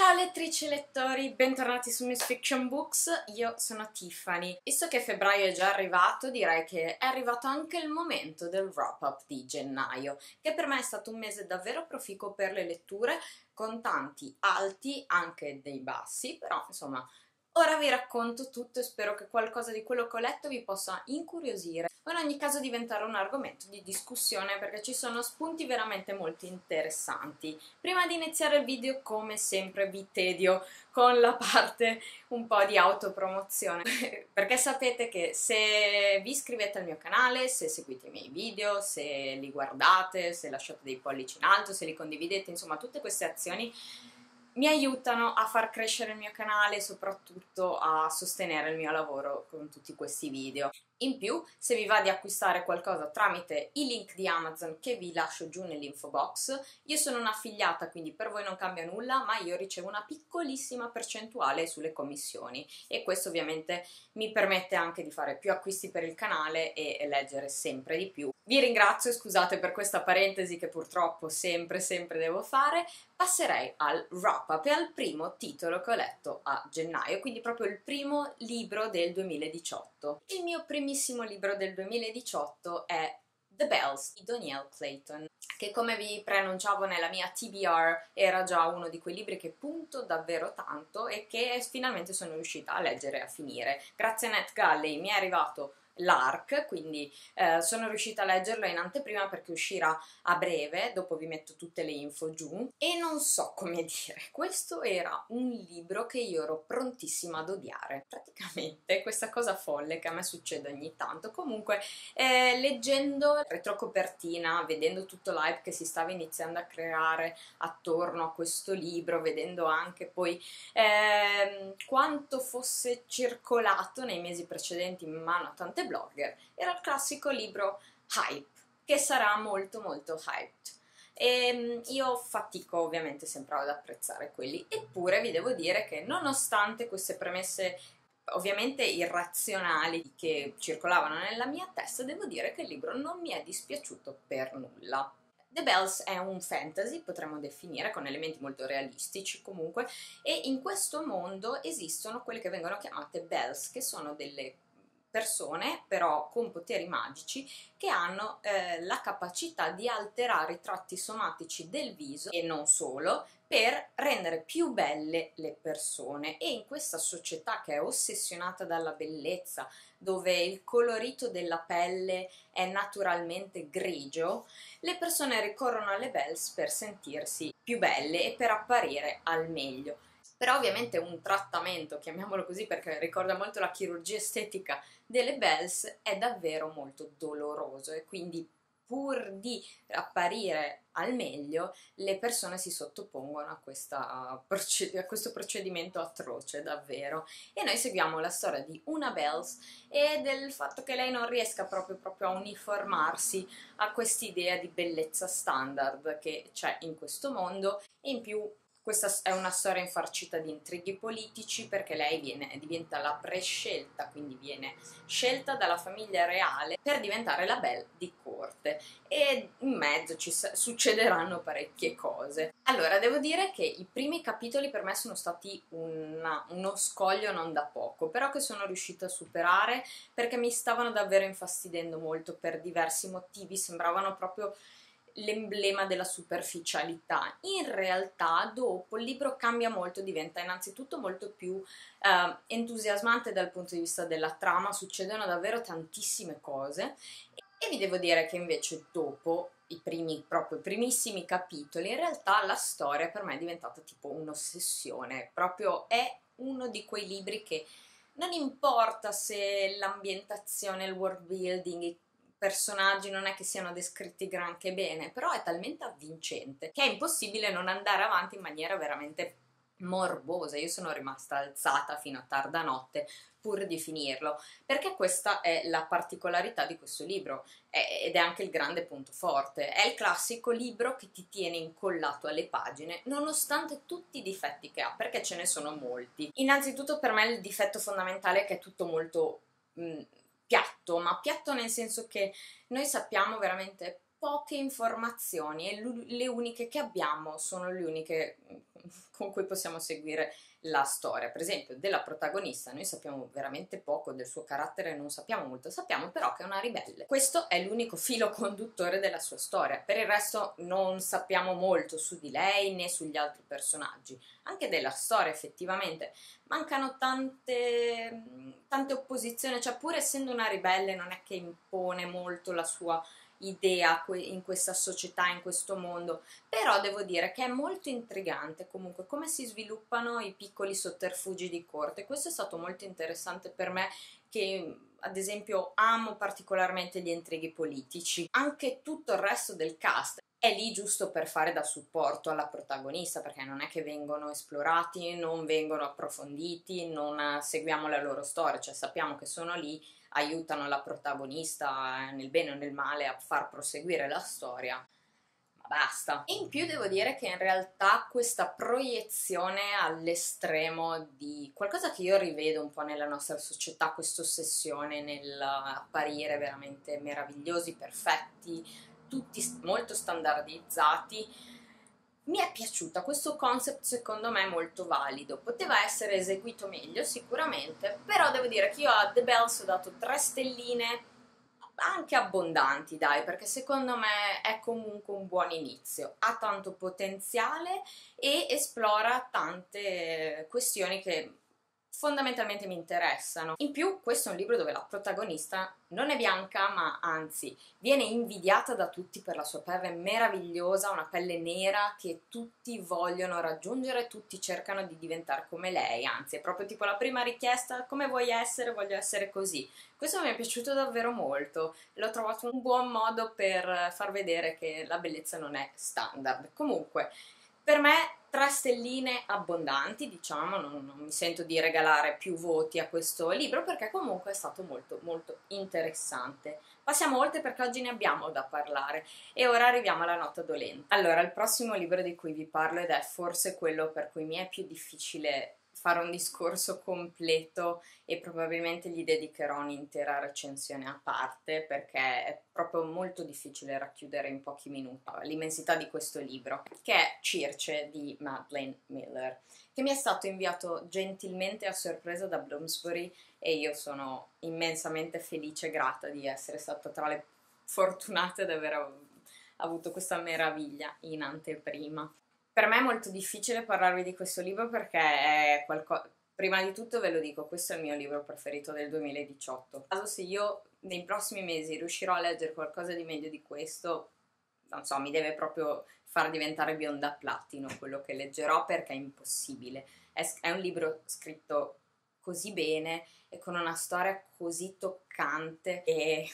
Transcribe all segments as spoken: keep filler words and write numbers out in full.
Ciao lettrici e lettori, bentornati su Miss Fiction Books, io sono Tiffany. Visto che febbraio è già arrivato, direi che è arrivato anche il momento del wrap-up di gennaio, che per me è stato un mese davvero proficuo per le letture, con tanti alti, anche dei bassi, però insomma, ora vi racconto tutto e spero che qualcosa di quello che ho letto vi possa incuriosire o in ogni caso diventare un argomento di discussione, perché ci sono spunti veramente molto interessanti. Prima di iniziare il video, come sempre, vi tedio con la parte un po' di autopromozione perché sapete che se vi iscrivete al mio canale, se seguite i miei video, se li guardate, se lasciate dei pollici in alto, se li condividete, insomma tutte queste azioni mi aiutano a far crescere il mio canale e soprattutto a sostenere il mio lavoro con tutti questi video. In più, se vi va di acquistare qualcosa tramite i link di Amazon che vi lascio giù nell'info box, io sono un'affiliata, quindi per voi non cambia nulla, ma io ricevo una piccolissima percentuale sulle commissioni e questo ovviamente mi permette anche di fare più acquisti per il canale e leggere sempre di più. Vi ringrazio, scusate per questa parentesi che purtroppo sempre sempre devo fare. Passerei al wrap-up e al primo titolo che ho letto a gennaio, quindi proprio il primo libro del duemiladiciotto. Il mio primo Il primissimo libro del duemiladiciotto è The Belles di Danielle Clayton, che come vi preannunciavo nella mia T B R era già uno di quei libri che punto davvero tanto e che finalmente sono riuscita a leggere e a finire. Grazie a NetGalley mi è arrivato l'A R C, quindi eh, sono riuscita a leggerlo in anteprima perché uscirà a breve, dopo vi metto tutte le info giù, e non so come dire, questo era un libro che io ero prontissima ad odiare, praticamente questa cosa folle che a me succede ogni tanto. Comunque eh, leggendo retrocopertina, vedendo tutto l'hype che si stava iniziando a creare attorno a questo libro, vedendo anche poi eh, quanto fosse circolato nei mesi precedenti in mano a tante blogger, era il classico libro hype, che sarà molto molto hyped, e io fatico ovviamente sempre ad apprezzare quelli. Eppure vi devo dire che nonostante queste premesse ovviamente irrazionali che circolavano nella mia testa, devo dire che il libro non mi è dispiaciuto per nulla. The Belles è un fantasy, potremmo definire, con elementi molto realistici comunque, e in questo mondo esistono quelle che vengono chiamate Belles, che sono delle persone però con poteri magici che hanno eh, la capacità di alterare i tratti somatici del viso e non solo per rendere più belle le persone. E in questa società che è ossessionata dalla bellezza, dove il colorito della pelle è naturalmente grigio, le persone ricorrono alle Belles per sentirsi più belle e per apparire al meglio. Però ovviamente un trattamento, chiamiamolo così perché ricorda molto la chirurgia estetica delle Belles, è davvero molto doloroso e quindi pur di apparire al meglio le persone si sottopongono a, questa proced- a questo procedimento atroce davvero. E noi seguiamo la storia di una Belles e del fatto che lei non riesca proprio, proprio a uniformarsi a quest'idea di bellezza standard che c'è in questo mondo. E in più questa è una storia infarcita di intrighi politici, perché lei viene, diventa la prescelta, quindi viene scelta dalla famiglia reale per diventare la Belle di corte, e in mezzo ci succederanno parecchie cose. Allora, devo dire che i primi capitoli per me sono stati una, uno scoglio non da poco, però che sono riuscita a superare perché mi stavano davvero infastidendo molto per diversi motivi, sembravano proprio l'emblema della superficialità. In realtà dopo il libro cambia molto, diventa innanzitutto molto più eh, entusiasmante dal punto di vista della trama, succedono davvero tantissime cose e, e vi devo dire che invece dopo i primi, proprio i primissimi capitoli, in realtà la storia per me è diventata tipo un'ossessione, proprio è uno di quei libri che non importa se l'ambientazione, il world building, personaggi non è che siano descritti granché bene, però è talmente avvincente che è impossibile non andare avanti in maniera veramente morbosa. Io sono rimasta alzata fino a tarda notte pur di finirlo, perché questa è la particolarità di questo libro è, ed è anche il grande punto forte. È il classico libro che ti tiene incollato alle pagine nonostante tutti i difetti che ha, perché ce ne sono molti. Innanzitutto per me il difetto fondamentale è che è tutto molto mh, piatto, ma piatto nel senso che noi sappiamo veramente poche informazioni e le uniche che abbiamo sono le uniche con cui possiamo seguire la storia. Per esempio, della protagonista noi sappiamo veramente poco, del suo carattere non sappiamo molto, sappiamo però che è una ribelle. Questo è l'unico filo conduttore della sua storia, per il resto non sappiamo molto su di lei né sugli altri personaggi, anche della storia effettivamente. Mancano tante, tante opposizioni, cioè pur essendo una ribelle non è che impone molto la sua idea in questa società, in questo mondo, però devo dire che è molto intrigante comunque come si sviluppano i piccoli sotterfugi di corte. Questo è stato molto interessante per me, che ad esempio amo particolarmente gli intrighi politici. Anche tutto il resto del cast è lì giusto per fare da supporto alla protagonista, perché non è che vengono esplorati, non vengono approfonditi, non seguiamo la loro storia, cioè sappiamo che sono lì, aiutano la protagonista nel bene o nel male a far proseguire la storia, ma basta. E in più devo dire che in realtà questa proiezione all'estremo di qualcosa che io rivedo un po' nella nostra società, questa ossessione nel apparire veramente meravigliosi, perfetti, tutti molto standardizzati, mi è piaciuta. Questo concept secondo me è molto valido, poteva essere eseguito meglio sicuramente, però devo dire che io a The Belles ho dato tre stelline, anche abbondanti dai, perché secondo me è comunque un buon inizio, ha tanto potenziale e esplora tante questioni che fondamentalmente mi interessano. In più questo è un libro dove la protagonista non è bianca, ma anzi viene invidiata da tutti per la sua pelle meravigliosa, una pelle nera che tutti vogliono raggiungere, tutti cercano di diventare come lei, anzi è proprio tipo la prima richiesta: come vuoi essere? Voglio essere così. Questo mi è piaciuto davvero molto, l'ho trovato un buon modo per far vedere che la bellezza non è standard. Comunque per me tre stelline abbondanti, diciamo, non, non mi sento di regalare più voti a questo libro perché comunque è stato molto molto interessante. Passiamo oltre perché oggi ne abbiamo da parlare e ora arriviamo alla nota dolente. Allora, il prossimo libro di cui vi parlo, ed è forse quello per cui mi è più difficile fare un discorso completo e probabilmente gli dedicherò un'intera recensione a parte perché è proprio molto difficile racchiudere in pochi minuti l'immensità di questo libro, che è Circe di Madeline Miller, che mi è stato inviato gentilmente a sorpresa da Bloomsbury e io sono immensamente felice e grata di essere stata tra le fortunate ad aver avuto questa meraviglia in anteprima. Per me è molto difficile parlarvi di questo libro perché è qualcosa... Prima di tutto ve lo dico, questo è il mio libro preferito del duemiladiciotto. Caso se io nei prossimi mesi riuscirò a leggere qualcosa di meglio di questo, non so, mi deve proprio far diventare bionda platino quello che leggerò, perché è impossibile. È, è un libro scritto così bene e con una storia così toccante e...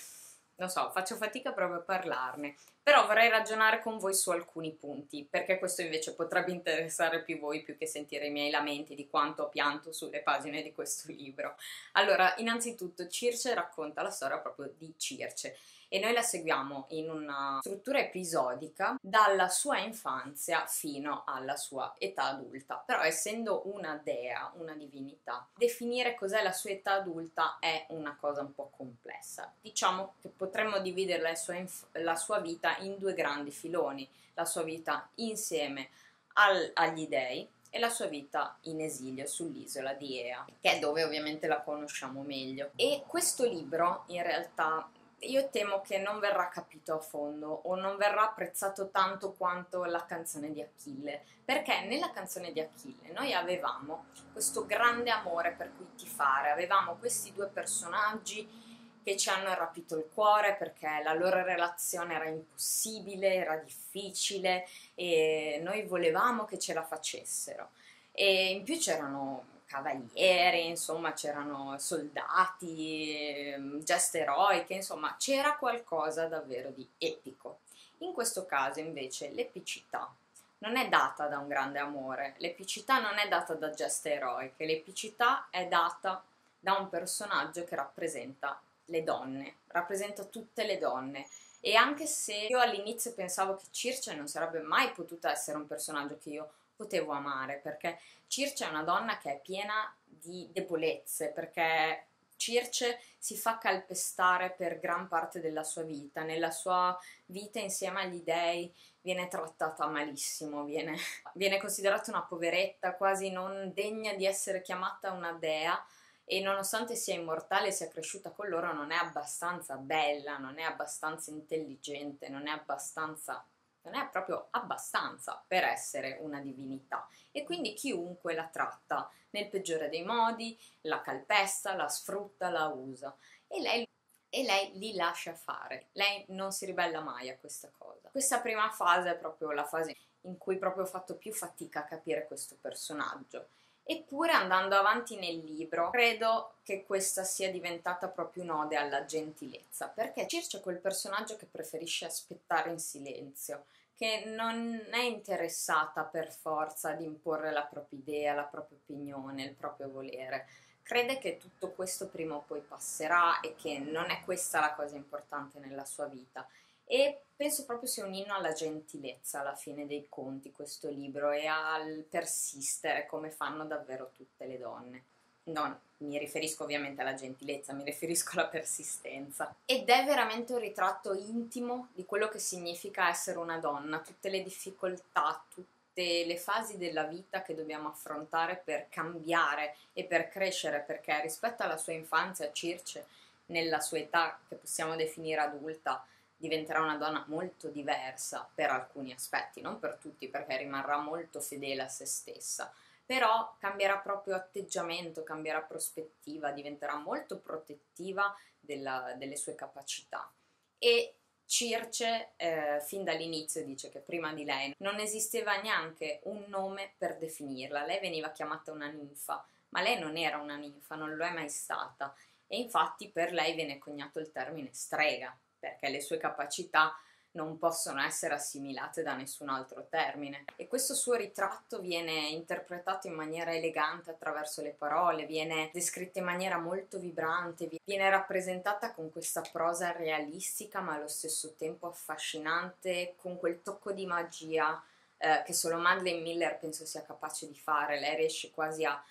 non so, faccio fatica proprio a parlarne, però vorrei ragionare con voi su alcuni punti, perché questo invece potrebbe interessare più voi, più che sentire i miei lamenti di quanto ho pianto sulle pagine di questo libro. Allora, innanzitutto Circe racconta la storia proprio di Circe e noi la seguiamo in una struttura episodica dalla sua infanzia fino alla sua età adulta, però essendo una dea, una divinità, definire cos'è la sua età adulta è una cosa un po' complessa. Diciamo che potremmo dividere la sua, la sua vita in due grandi filoni: la sua vita insieme al agli dei e la sua vita in esilio sull'isola di Ea, che è dove ovviamente la conosciamo meglio. E questo libro in realtà io temo che non verrà capito a fondo o non verrà apprezzato tanto quanto la canzone di Achille, perché nella canzone di Achille noi avevamo questo grande amore per cui tifare, avevamo questi due personaggi che ci hanno rapito il cuore perché la loro relazione era impossibile, era difficile e noi volevamo che ce la facessero. E in più c'erano cavalieri, insomma c'erano soldati, geste eroiche, insomma c'era qualcosa davvero di epico. In questo caso invece l'epicità non è data da un grande amore, l'epicità non è data da geste eroiche, l'epicità è data da un personaggio che rappresenta le donne, rappresenta tutte le donne. E anche se io all'inizio pensavo che Circe non sarebbe mai potuta essere un personaggio che io potevo amare, perché Circe è una donna che è piena di debolezze, perché Circe si fa calpestare per gran parte della sua vita, nella sua vita insieme agli dei viene trattata malissimo, viene, viene considerata una poveretta, quasi non degna di essere chiamata una dea, e nonostante sia immortale e sia cresciuta con loro non è abbastanza bella, non è abbastanza intelligente, non è abbastanza... non è proprio abbastanza per essere una divinità, e quindi chiunque la tratta nel peggiore dei modi, la calpesta, la sfrutta, la usa, e lei, e lei li lascia fare, lei non si ribella mai a questa cosa. Questa prima fase è proprio la fase in cui proprio ho fatto più fatica a capire questo personaggio, eppure andando avanti nel libro credo che questa sia diventata proprio un'ode alla gentilezza, perché Circe è quel personaggio che preferisce aspettare in silenzio, che non è interessata per forza ad imporre la propria idea, la propria opinione, il proprio volere. Crede che tutto questo prima o poi passerà e che non è questa la cosa importante nella sua vita. E penso proprio sia un inno alla gentilezza alla fine dei conti questo libro, e al persistere come fanno davvero tutte le donne. Non mi riferisco ovviamente alla gentilezza, mi riferisco alla persistenza. Ed è veramente un ritratto intimo di quello che significa essere una donna, tutte le difficoltà, tutte le fasi della vita che dobbiamo affrontare per cambiare e per crescere, perché rispetto alla sua infanzia Circe, nella sua età che possiamo definire adulta, diventerà una donna molto diversa per alcuni aspetti, non per tutti, perché rimarrà molto fedele a se stessa, però cambierà proprio atteggiamento, cambierà prospettiva, diventerà molto protettiva della, delle sue capacità. E Circe eh, fin dall'inizio dice che prima di lei non esisteva neanche un nome per definirla, lei veniva chiamata una ninfa, ma lei non era una ninfa, non lo è mai stata, e infatti per lei viene coniato il termine strega, perché le sue capacità non possono essere assimilate da nessun altro termine. E questo suo ritratto viene interpretato in maniera elegante attraverso le parole, viene descritta in maniera molto vibrante, viene rappresentata con questa prosa realistica ma allo stesso tempo affascinante, con quel tocco di magia eh, che solo Madeline Miller penso sia capace di fare. Lei riesce quasi a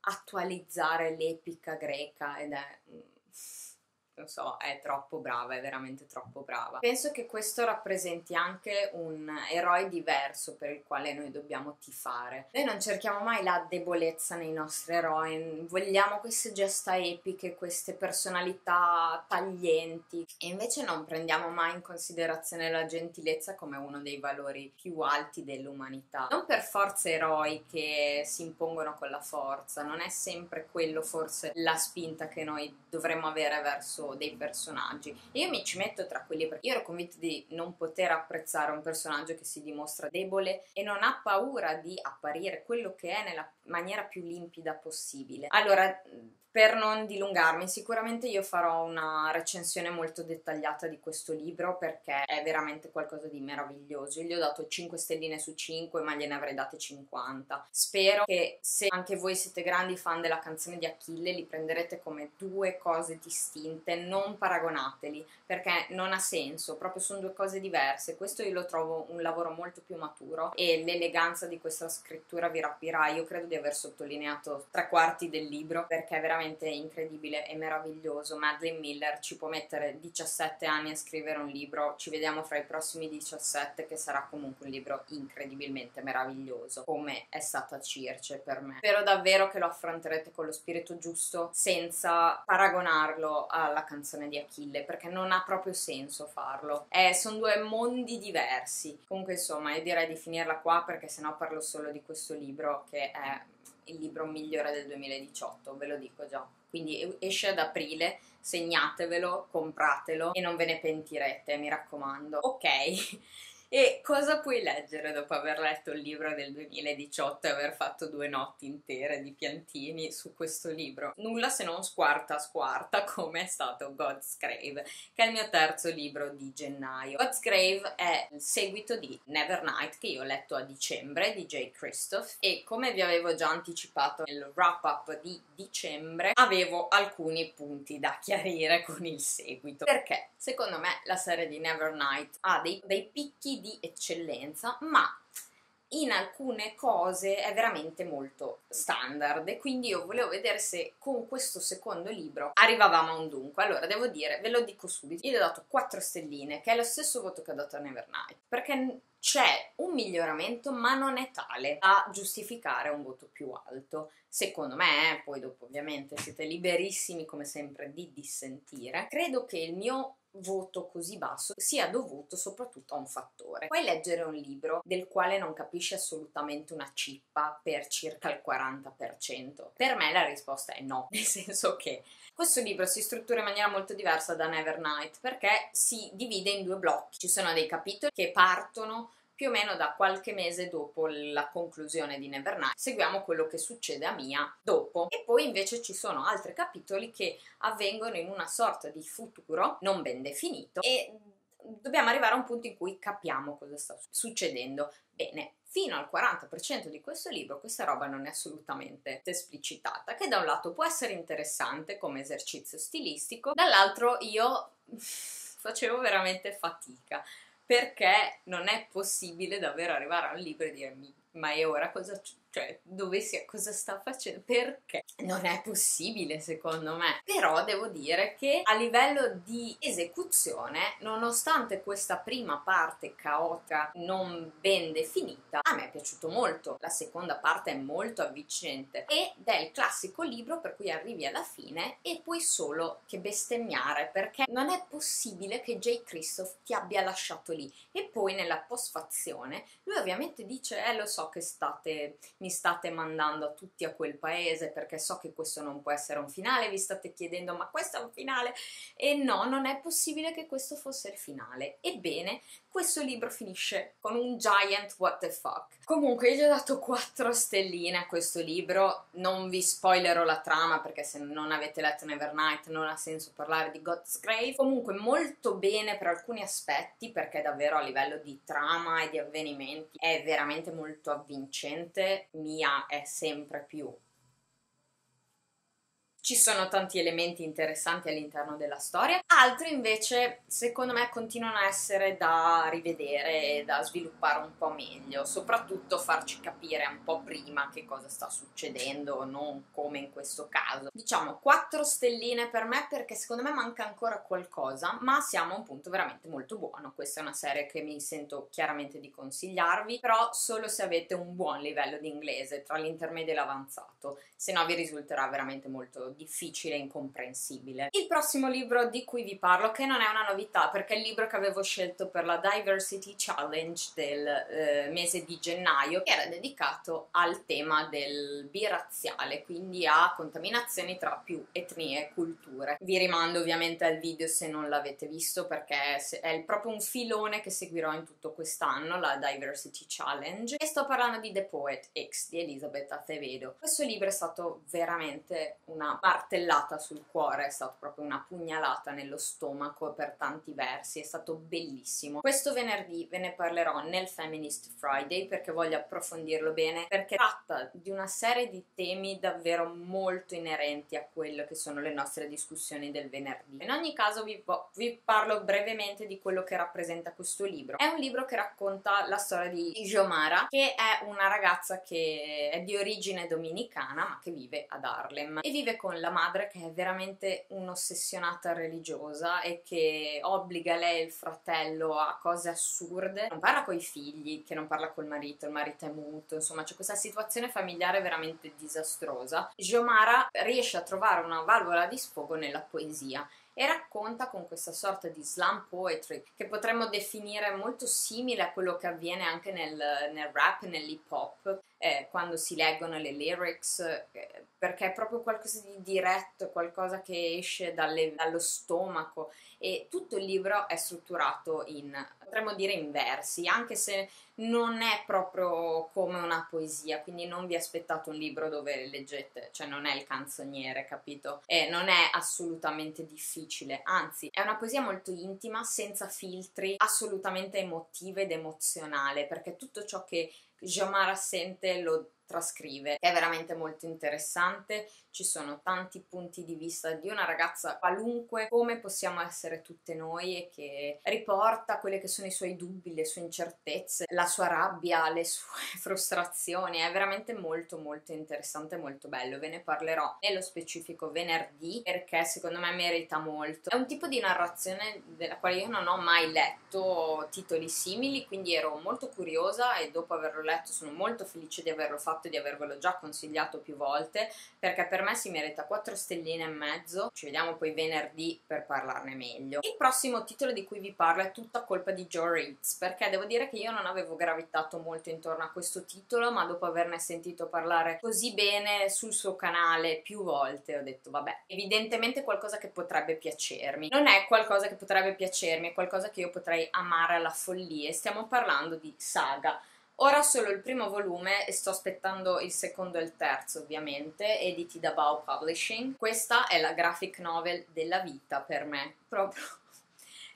attualizzare l'epica greca ed è... non so, è troppo brava, è veramente troppo brava. Penso che questo rappresenti anche un eroe diverso per il quale noi dobbiamo tifare. Noi non cerchiamo mai la debolezza nei nostri eroi, vogliamo queste gesta epiche, queste personalità taglienti, e invece non prendiamo mai in considerazione la gentilezza come uno dei valori più alti dell'umanità. Non per forza eroi che si impongono con la forza, non è sempre quello forse la spinta che noi dovremmo avere verso dei personaggi. Io mi ci metto tra quelli, perché io ero convinta di non poter apprezzare un personaggio che si dimostra debole e non ha paura di apparire quello che è nella maniera più limpida possibile. Allora, per non dilungarmi, sicuramente io farò una recensione molto dettagliata di questo libro, perché è veramente qualcosa di meraviglioso. Io gli ho dato cinque stelline su cinque, ma gliene avrei date cinquanta. Spero che, se anche voi siete grandi fan della canzone di Achille, li prenderete come due cose distinte, non paragonateli, perché non ha senso, proprio sono due cose diverse. Questo io lo trovo un lavoro molto più maturo, e l'eleganza di questa scrittura vi rapirà. Io credo di aver sottolineato tre quarti del libro, perché è veramente incredibile e meraviglioso. Madeline Miller ci può mettere diciassette anni a scrivere un libro, ci vediamo fra i prossimi diciassette, che sarà comunque un libro incredibilmente meraviglioso, come è stata Circe per me. Spero davvero che lo affronterete con lo spirito giusto, senza paragonarlo alla canzone di Achille, perché non ha proprio senso farlo. Eh, sono due mondi diversi. Comunque insomma, io direi di finirla qua, perché sennò parlo solo di questo libro, che è il libro migliore del duemiladiciotto, ve lo dico già. Quindi esce ad aprile, segnatevelo, compratelo e non ve ne pentirete, mi raccomando. Ok, e cosa puoi leggere dopo aver letto il libro del duemiladiciotto e aver fatto due notti intere di piantini su questo libro? Nulla se non squarta squarta, come è stato Godsgrave, che è il mio terzo libro di gennaio. Godsgrave è il seguito di Nevernight, che io ho letto a dicembre, di Jay Kristoff, e come vi avevo già anticipato nel wrap up di dicembre, avevo alcuni punti da chiarire con il seguito, perché secondo me la serie di Nevernight ha dei, dei picchi di eccellenza, ma in alcune cose è veramente molto standard, e quindi io volevo vedere se con questo secondo libro arrivavamo a un dunque. Allora devo dire, ve lo dico subito, io ho dato quattro stelline, che è lo stesso voto che ho dato a Nevernight, perché c'è un miglioramento ma non è tale a giustificare un voto più alto, secondo me. Poi dopo ovviamente siete liberissimi come sempre di dissentire. Credo che il mio voto così basso sia dovuto soprattutto a un fattore. Puoi leggere un libro del quale non capisci assolutamente una cippa per circa il quaranta per cento? Per me la risposta è no, nel senso che questo libro si struttura in maniera molto diversa da Nevernight, perché si divide in due blocchi. Ci sono dei capitoli che partono più o meno da qualche mese dopo la conclusione di Nevernight, seguiamo quello che succede a Mia dopo, e poi invece ci sono altri capitoli che avvengono in una sorta di futuro non ben definito, e dobbiamo arrivare a un punto in cui capiamo cosa sta succedendo. Bene, fino al quaranta per cento di questo libro questa roba non è assolutamente esplicitata, che da un lato può essere interessante come esercizio stilistico, dall'altro io facevo veramente fatica, perché non è possibile davvero arrivare a un libro e dirmi: ma e ora cosa, cioè, dove sia, cosa sta facendo? Perché? Non è possibile secondo me. Però devo dire che a livello di esecuzione, nonostante questa prima parte caotica non ben definita, a me è piaciuto molto. La seconda parte è molto avvincente ed è il classico libro per cui arrivi alla fine e puoi solo che bestemmiare, perché non è possibile che Jay Kristoff ti abbia lasciato lì. E poi nella postfazione lui ovviamente dice: eh, lo so che state... mi state mandando a tutti a quel paese perché so che questo non può essere un finale, vi state chiedendo ma questo è un finale? E no, non è possibile che questo fosse il finale. Ebbene, questo libro finisce con un giant what the fuck. Comunque io gli ho dato quattro stelline a questo libro, non vi spoilerò la trama perché se non avete letto Nevernight non ha senso parlare di Godsgrave. Comunque molto bene per alcuni aspetti, perché davvero a livello di trama e di avvenimenti è veramente molto avvincente. Mia è sempre più... Ci sono tanti elementi interessanti all'interno della storia, altri invece secondo me continuano a essere da rivedere e da sviluppare un po' meglio, soprattutto farci capire un po' prima che cosa sta succedendo, non come in questo caso. Diciamo quattro stelline per me, perché secondo me manca ancora qualcosa, ma siamo a un punto veramente molto buono. Questa è una serie che mi sento chiaramente di consigliarvi, però solo se avete un buon livello di inglese tra l'intermedio e l'avanzato, se no vi risulterà veramente molto difficile e incomprensibile. Il prossimo libro di cui vi parlo, che non è una novità perché è il libro che avevo scelto per la Diversity Challenge del eh, mese di gennaio, che era dedicato al tema del biraziale, quindi a contaminazioni tra più etnie e culture. Vi rimando ovviamente al video se non l'avete visto, perché è proprio un filone che seguirò in tutto quest'anno, la Diversity Challenge, e sto parlando di The Poet X di Elizabeth Acevedo. Questo libro è stato veramente una martellata sul cuore, è stata proprio una pugnalata nello stomaco per tanti versi, è stato bellissimo. Questo venerdì ve ne parlerò nel Feminist Friday perché voglio approfondirlo bene, perché tratta di una serie di temi davvero molto inerenti a quello che sono le nostre discussioni del venerdì. In ogni caso vi, vi parlo brevemente di quello che rappresenta questo libro. È un libro che racconta la storia di Jomara, che è una ragazza che è di origine dominicana ma che vive ad Harlem e vive con la madre, che è veramente un'ossessionata religiosa e che obbliga lei e il fratello a cose assurde. Non parla coi figli, che non parla col marito, il marito è muto, insomma c'è questa situazione familiare veramente disastrosa. Jomara riesce a trovare una valvola di sfogo nella poesia e racconta con questa sorta di slam poetry che potremmo definire molto simile a quello che avviene anche nel, nel rap, nell'hip hop, eh, quando si leggono le lyrics, eh, perché è proprio qualcosa di diretto, qualcosa che esce dalle, dallo stomaco. E tutto il libro è strutturato in, potremmo dire, in versi, anche se non è proprio come una poesia, quindi non vi aspettate un libro dove leggete, cioè non è il canzoniere, capito? E non è assolutamente difficile, anzi è una poesia molto intima, senza filtri, assolutamente emotiva ed emozionale, perché tutto ciò che Jomara sente lo trascrive, è veramente molto interessante. Ci sono tanti punti di vista di una ragazza qualunque, come possiamo essere tutte noi, e che riporta quelle che sono i suoi dubbi, le sue incertezze, la sua rabbia, le sue frustrazioni. È veramente molto molto interessante, molto bello. Ve ne parlerò nello specifico venerdì, perché secondo me merita molto. È un tipo di narrazione della quale io non ho mai letto titoli simili, quindi ero molto curiosa, e dopo averlo letto sono molto felice di averlo fatto, di avervelo già consigliato più volte, perché per me si merita quattro stelline e mezzo. Ci vediamo poi venerdì per parlarne meglio. Il prossimo titolo di cui vi parlo è tutta colpa di Jo Reads, perché devo dire che io non avevo gravitato molto intorno a questo titolo, ma dopo averne sentito parlare così bene sul suo canale più volte ho detto vabbè, evidentemente qualcosa che potrebbe piacermi. Non è qualcosa che potrebbe piacermi, è qualcosa che io potrei amare alla follia. Stiamo parlando di Saga. Ora solo il primo volume e sto aspettando il secondo e il terzo, ovviamente, editi da Bow Publishing. Questa è la graphic novel della vita per me, proprio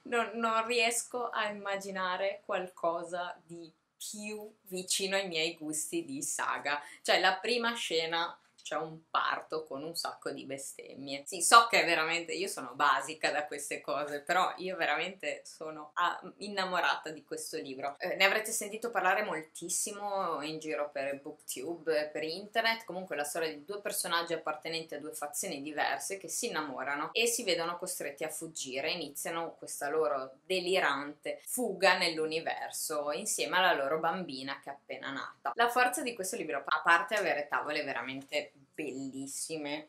non, non riesco a immaginare qualcosa di più vicino ai miei gusti di Saga. Cioè la prima scena c'è un parto con un sacco di bestemmie. Sì, so che veramente io sono basica da queste cose, però io veramente sono innamorata di questo libro. Eh, ne avrete sentito parlare moltissimo in giro per BookTube, per internet. Comunque la storia di due personaggi appartenenti a due fazioni diverse che si innamorano e si vedono costretti a fuggire. Iniziano questa loro delirante fuga nell'universo insieme alla loro bambina che è appena nata. La forza di questo libro, a parte avere tavole veramente bellissime,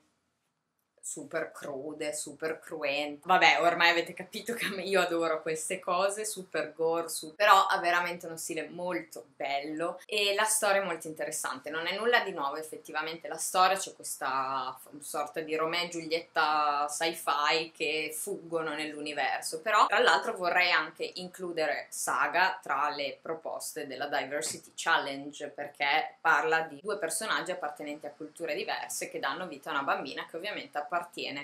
super crude, super cruente, vabbè ormai avete capito che io adoro queste cose, super gore, super... però ha veramente uno stile molto bello e la storia è molto interessante. Non è nulla di nuovo effettivamente la storia, c'è questa sorta di Romeo e Giulietta sci-fi che fuggono nell'universo, però tra l'altro vorrei anche includere Saga tra le proposte della Diversity Challenge, perché parla di due personaggi appartenenti a culture diverse che danno vita a una bambina che ovviamente appartiene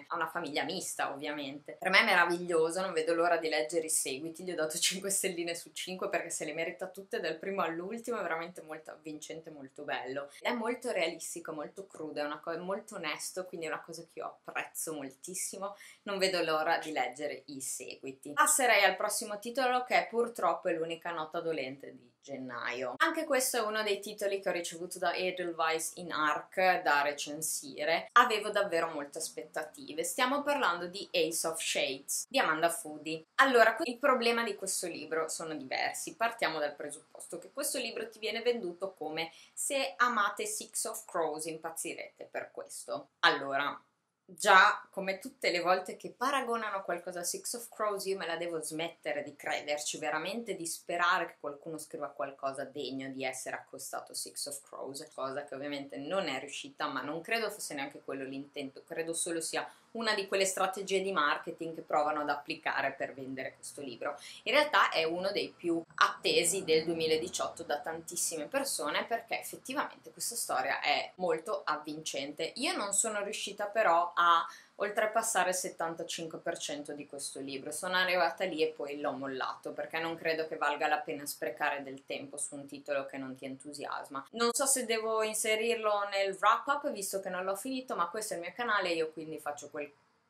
a una famiglia mista. Ovviamente per me è meraviglioso, non vedo l'ora di leggere i seguiti. Gli ho dato cinque stelline su cinque perché se le merita tutte dal primo all'ultimo. È veramente molto avvincente, molto bello, è molto realistico, molto crudo, è una cosa molto onesto, quindi è una cosa che io apprezzo moltissimo. Non vedo l'ora di leggere i seguiti. Passerei al prossimo titolo, che è purtroppo l'unica nota dolente di gennaio. Anche questo è uno dei titoli che ho ricevuto da Edelweiss in A R C da recensire. Avevo davvero molta aspettative. Stiamo parlando di Ace of Shades di Amanda Foody. Allora, il problema di questo libro sono diversi. Partiamo dal presupposto che questo libro ti viene venduto come se amate Six of Crows impazzirete per questo. Allora, già, come tutte le volte che paragonano qualcosa a Six of Crows, io me la devo smettere di crederci, veramente di sperare che qualcuno scriva qualcosa degno di essere accostato a Six of Crows, cosa che ovviamente non è riuscita, ma non credo fosse neanche quello l'intento, credo solo sia una di quelle strategie di marketing che provano ad applicare per vendere questo libro. In realtà è uno dei più attesi del duemiladiciotto da tantissime persone, perché effettivamente questa storia è molto avvincente. Io non sono riuscita però a oltrepassare il settantacinque per cento di questo libro, sono arrivata lì e poi l'ho mollato, perché non credo che valga la pena sprecare del tempo su un titolo che non ti entusiasma. Non so se devo inserirlo nel wrap up visto che non l'ho finito, ma questo è il mio canale, io quindi faccio quel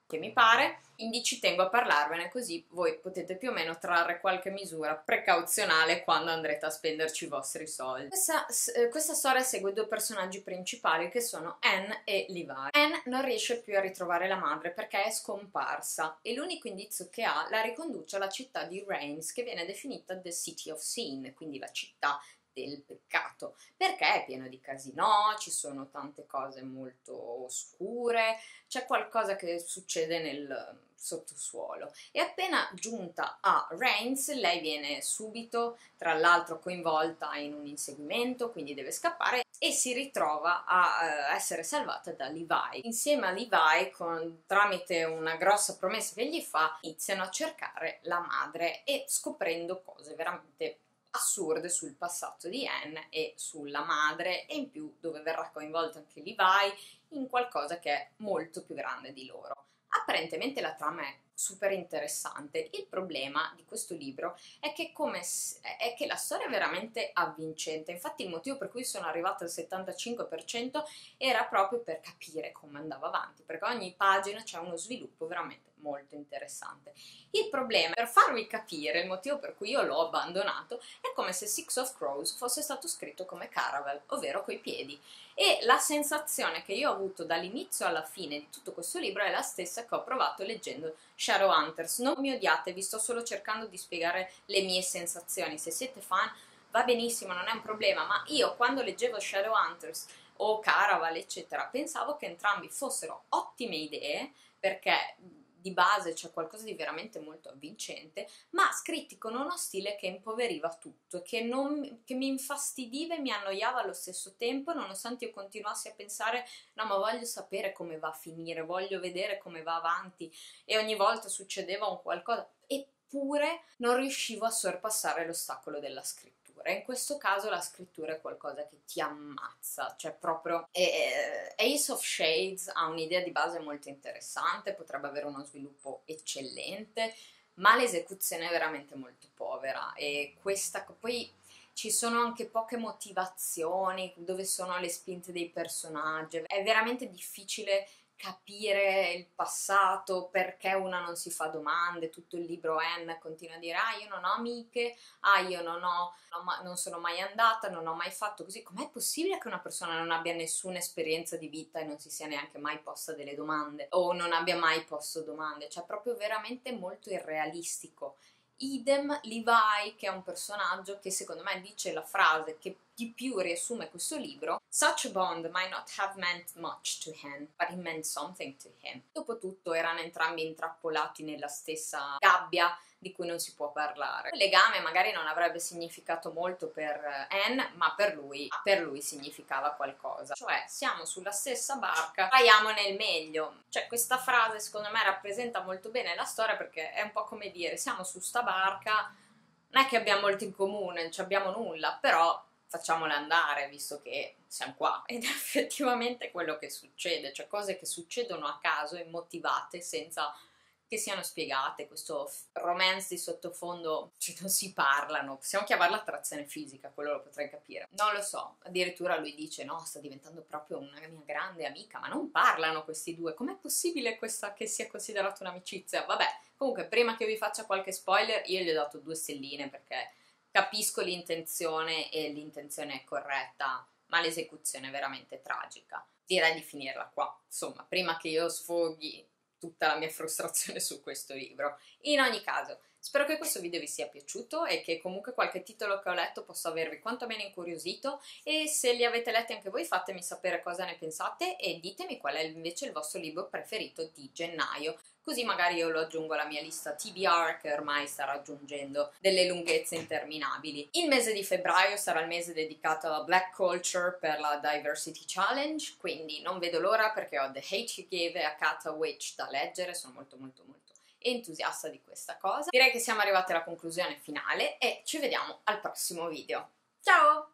che mi pare, quindi ci tengo a parlarvene, così voi potete più o meno trarre qualche misura precauzionale quando andrete a spenderci i vostri soldi. Questa, questa storia segue due personaggi principali che sono Anne e Levi. Anne non riesce più a ritrovare la madre perché è scomparsa e l'unico indizio che ha la riconduce alla città di Reims, che viene definita The City of Sin, quindi la città del peccato, perché è pieno di casino, ci sono tante cose molto oscure, c'è qualcosa che succede nel sottosuolo. E appena giunta a Reims lei viene subito tra l'altro coinvolta in un inseguimento, quindi deve scappare e si ritrova a uh, essere salvata da Levi. Insieme a Levi, con, tramite una grossa promessa che gli fa, iniziano a cercare la madre e scoprendo cose veramente assurde sul passato di Anne e sulla madre, e in più dove verrà coinvolto anche Levi in qualcosa che è molto più grande di loro. Apparentemente la trama è super interessante. Il problema di questo libro è che, come, è che la storia è veramente avvincente, infatti il motivo per cui sono arrivata al settantacinque per cento era proprio per capire come andava avanti, perché ogni pagina c'è uno sviluppo veramente molto interessante. Il problema, per farvi capire il motivo per cui io l'ho abbandonato, è come se Six of Crows fosse stato scritto come Caraval, ovvero coi piedi, e la sensazione che io ho avuto dall'inizio alla fine di tutto questo libro è la stessa che ho provato leggendo Shadowhunters. Non mi odiate, vi sto solo cercando di spiegare le mie sensazioni. Se siete fan va benissimo, non è un problema, ma io quando leggevo Shadowhunters o Caraval eccetera pensavo che entrambi fossero ottime idee, perché di base c'è qualcosa di veramente molto avvincente, ma scritti con uno stile che impoveriva tutto, che, non, che mi infastidiva e mi annoiava allo stesso tempo, nonostante io continuassi a pensare no, ma voglio sapere come va a finire, voglio vedere come va avanti, e ogni volta succedeva un qualcosa, eppure non riuscivo a sorpassare l'ostacolo della scrittura. In questo caso la scrittura è qualcosa che ti ammazza, cioè proprio eh, Ace of Shades ha un'idea di base molto interessante, potrebbe avere uno sviluppo eccellente, ma l'esecuzione è veramente molto povera, e questa poi ci sono anche poche motivazioni, dove sono le spinte dei personaggi, è veramente difficile capire il passato, perché una non si fa domande. Tutto il libro Anne continua a dire ah io non ho amiche, ah io non ho, non sono mai andata, non ho mai fatto così. Com'è possibile che una persona non abbia nessuna esperienza di vita e non si sia neanche mai posta delle domande, o non abbia mai posto domande? Cioè proprio veramente molto irrealistico. Idem Levi, che è un personaggio che secondo me dice la frase che di più riassume questo libro: such a bond might not have meant much to him, but it meant something to him. Dopotutto erano entrambi intrappolati nella stessa gabbia di cui non si può parlare. Il legame magari non avrebbe significato molto per Anne, ma per lui, per lui significava qualcosa. Cioè, siamo sulla stessa barca, traiamo nel meglio. Cioè, questa frase secondo me rappresenta molto bene la storia, perché è un po' come dire, siamo su sta barca, non è che abbiamo molto in comune, non ci abbiamo nulla, però facciamola andare, visto che siamo qua. Ed è effettivamente quello che succede, cioè cose che succedono a caso, immotivate, senza che siano spiegate. Questo romance di sottofondo, cioè non si parlano, possiamo chiamarla attrazione fisica, quello lo potrei capire, non lo so. Addirittura lui dice no, sta diventando proprio una mia grande amica, ma non parlano questi due, com'è possibile questa che sia considerata un'amicizia? Vabbè, comunque prima che vi faccia qualche spoiler, io gli ho dato due stelline perché capisco l'intenzione e l'intenzione è corretta, ma l'esecuzione è veramente tragica. Direi di finirla qua, insomma, prima che io sfoghi tutta la mia frustrazione su questo libro. In ogni caso, spero che questo video vi sia piaciuto e che comunque qualche titolo che ho letto possa avervi quantomeno incuriosito, e se li avete letti anche voi fatemi sapere cosa ne pensate e ditemi qual è invece il vostro libro preferito di gennaio, così magari io lo aggiungo alla mia lista T B R che ormai sta raggiungendo delle lunghezze interminabili. Il mese di febbraio sarà il mese dedicato alla Black Culture per la Diversity Challenge, quindi non vedo l'ora, perché ho The Hate U Give e Akata Witch da leggere, sono molto molto molto entusiasta di questa cosa. Direi che siamo arrivati alla conclusione finale e ci vediamo al prossimo video. Ciao!